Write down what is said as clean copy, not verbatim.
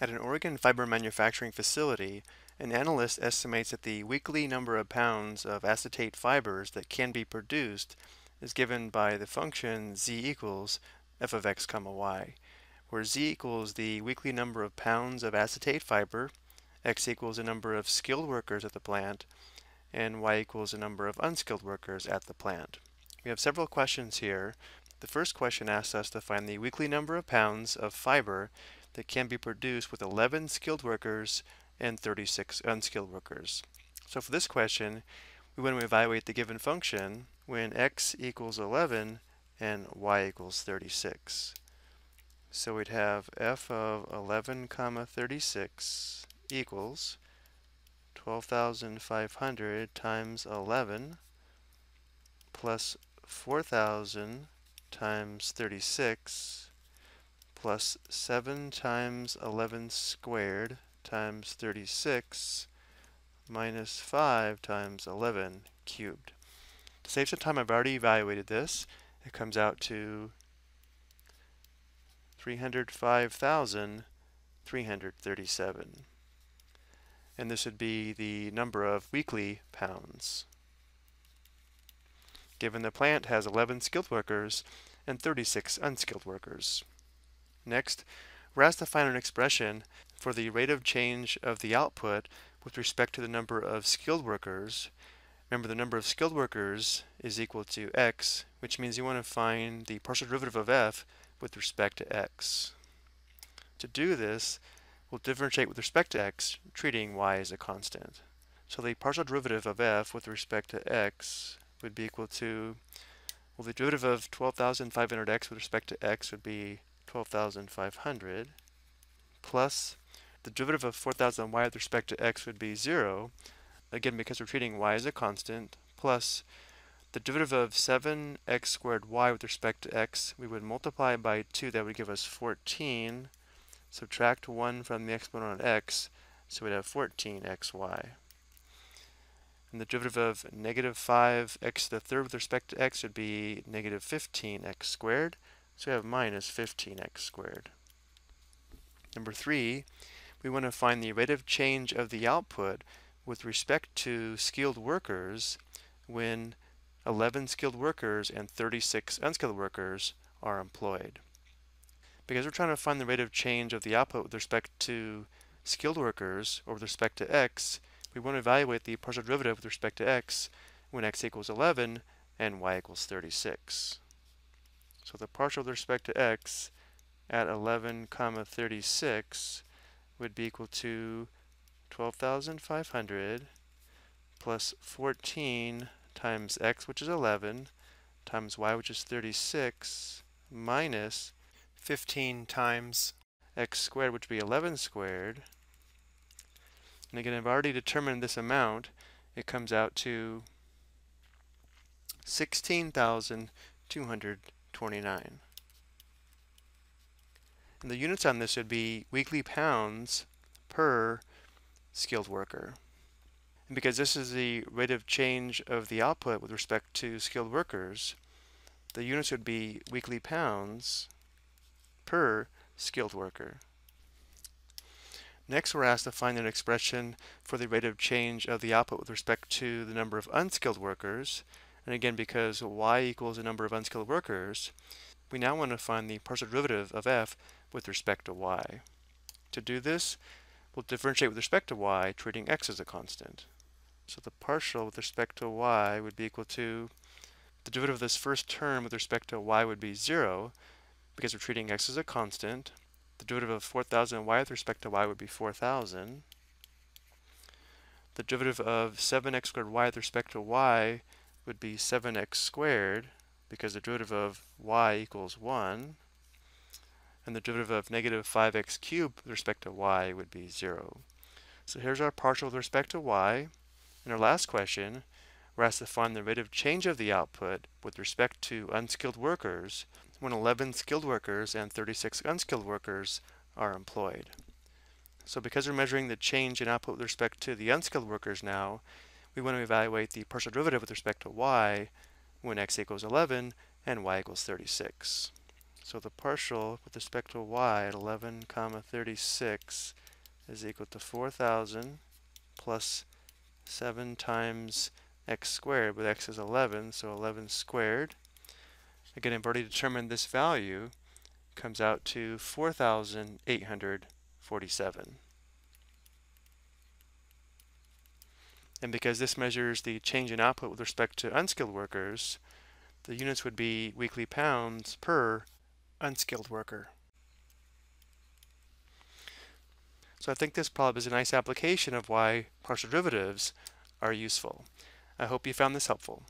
At an Oregon fiber manufacturing facility, an analyst estimates that the weekly number of pounds of acetate fibers that can be produced is given by the function z equals f of x comma y, where z equals the weekly number of pounds of acetate fiber, x equals the number of skilled workers at the plant, and y equals the number of unskilled workers at the plant. We have several questions here. The first question asks us to find the weekly number of pounds of fiber that can be produced with 11 skilled workers and 36 unskilled workers. So for this question, we want to evaluate the given function when x equals 11 and y equals 36. So we'd have f of 11 comma 36 equals 12,500 times 11 plus 4,000 times 36 plus 7 times 11 squared times 36 minus 5 times 11 cubed. To save some time, I've already evaluated this. It comes out to 305,337. And this would be the number of weekly pounds. Given the plant has 11 skilled workers and 36 unskilled workers. Next, we're asked to find an expression for the rate of change of the output with respect to the number of skilled workers. Remember, the number of skilled workers is equal to x, which means you want to find the partial derivative of f with respect to x. To do this, we'll differentiate with respect to x, treating y as a constant. So the partial derivative of f with respect to x would be equal to, well, the derivative of 12,500x with respect to x would be 12,500 plus the derivative of 4,000y with respect to x would be 0, again because we're treating y as a constant, plus the derivative of 7x squared y with respect to x, we would multiply by 2, that would give us 14, subtract 1 from the exponent on x, so we'd have 14xy. And the derivative of negative 5x to the third with respect to x would be negative 15x squared, so we have minus 15x squared. Number 3, we want to find the rate of change of the output with respect to skilled workers when 11 skilled workers and 36 unskilled workers are employed. Because we're trying to find the rate of change of the output with respect to skilled workers or with respect to x, we want to evaluate the partial derivative with respect to x when x equals 11 and y equals 36. So the partial with respect to x at 11 comma 36 would be equal to 12,500 plus 14 times x, which is 11, times y, which is 36, minus 15 times x squared, which would be 11 squared. And again, I've already determined this amount. It comes out to 16,229. And the units on this would be weekly pounds per skilled worker. And because this is the rate of change of the output with respect to skilled workers, the units would be weekly pounds per skilled worker. Next, we're asked to find an expression for the rate of change of the output with respect to the number of unskilled workers. And again, because y equals the number of unskilled workers, we now want to find the partial derivative of f with respect to y. To do this, we'll differentiate with respect to y, treating x as a constant. So the partial with respect to y would be equal to, the derivative of this first term with respect to y would be 0, because we're treating x as a constant. The derivative of 4,000y with respect to y would be 4,000. The derivative of 7x squared y with respect to y would be 7x squared, because the derivative of y equals 1. And the derivative of negative 5x cubed with respect to y would be 0. So here's our partial with respect to y. In our last question, we're asked to find the rate of change of the output with respect to unskilled workers when 11 skilled workers and 36 unskilled workers are employed. So because we're measuring the change in output with respect to the unskilled workers now, we want to evaluate the partial derivative with respect to y when x equals 11 and y equals 36. So the partial with respect to y at 11, 36 is equal to 4,000 plus 7 times x squared, but x is 11, so 11 squared. Again, I've already determined this value comes out to 4,847. And because this measures the change in output with respect to unskilled workers, the units would be weekly pounds per unskilled worker. So I think this problem is a nice application of why partial derivatives are useful. I hope you found this helpful.